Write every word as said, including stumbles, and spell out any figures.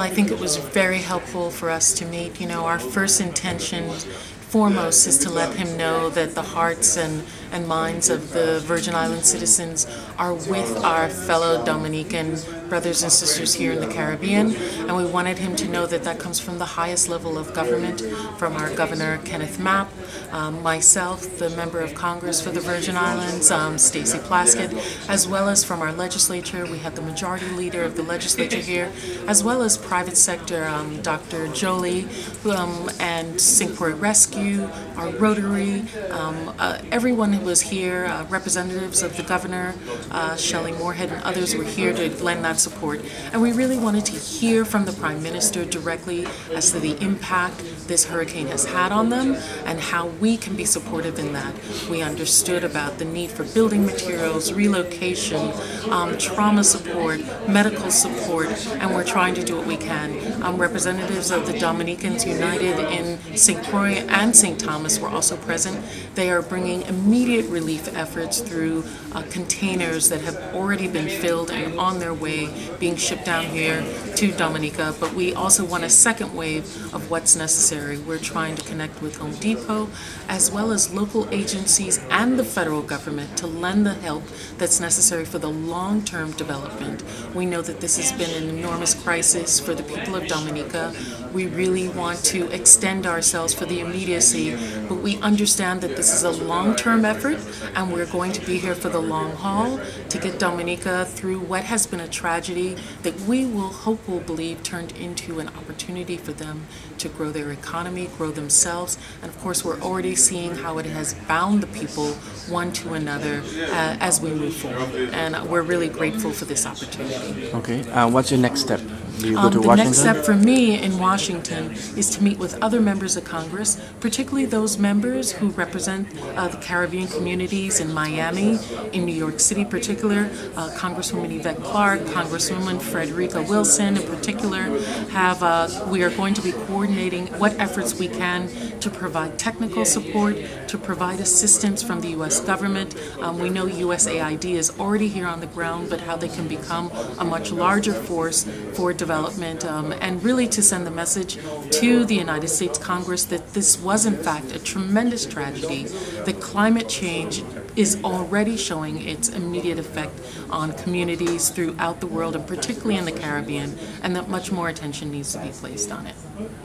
I think it was very helpful for us to meet. You know, our first intention foremost is to let him know that the hearts and, and minds of the Virgin Island citizens are with our fellow Dominican brothers and sisters here in the Caribbean, and we wanted him to know that that comes from the highest level of government, from our Governor Kenneth Mapp, um, myself, the Member of Congress for the Virgin Islands, um, Stacey Plaskett, as well as from our legislature. We had the majority leader of the legislature here, as well as private sector, um, Doctor Jolie, um, and Sinkward Rescue, our Rotary, um, uh, everyone who was here, uh, representatives of the Governor, uh, Shelley Moorhead, and others were here to lend that support, and we really wanted to hear from the Prime Minister directly as to the impact this hurricane has had on them and how we can be supportive in that. We understood about the need for building materials, relocation, um, trauma support, medical support, and we're trying to do what we can. Um, representatives of the Dominicans United in Saint Croix and Saint Thomas were also present. They are bringing immediate relief efforts through uh, containers that have already been filled and on their way being shipped down here to Dominica, but we also want a second wave of what's necessary. We're trying to connect with Home Depot as well as local agencies and the federal government to lend the help that's necessary for the long-term development. We know that this has been an enormous crisis for the people of Dominica. We really want to extend ourselves for the immediacy, but we understand that this is a long-term effort and we're going to be here for the long haul to get Dominica through what has been a tragedy that we will hope will believe turned into an opportunity for them to grow their economy, grow themselves, and of course we're already seeing how it has bound the people one to another uh, as we move forward, and we're really grateful for this opportunity. Okay, uh, what's your next step? Do you go um, to the Washington? Next step for me in Washington is to meet with other members of Congress, particularly those members who represent uh, the Caribbean communities in Miami, in New York City particular. Uh, Congresswoman Yvette Clark, Congresswoman Frederica Wilson in particular, have. Uh, we are going to be coordinating what efforts we can to provide technical support, to provide assistance from the U S government. Um, we know U S A I D is already here on the ground, but how they can become a much larger force for development, um, and really to send the message to the United States Congress that this was in fact a tremendous tragedy, that climate change is already showing its immediate effect on communities throughout the world and particularly in the Caribbean, and that much more attention needs to be placed on it.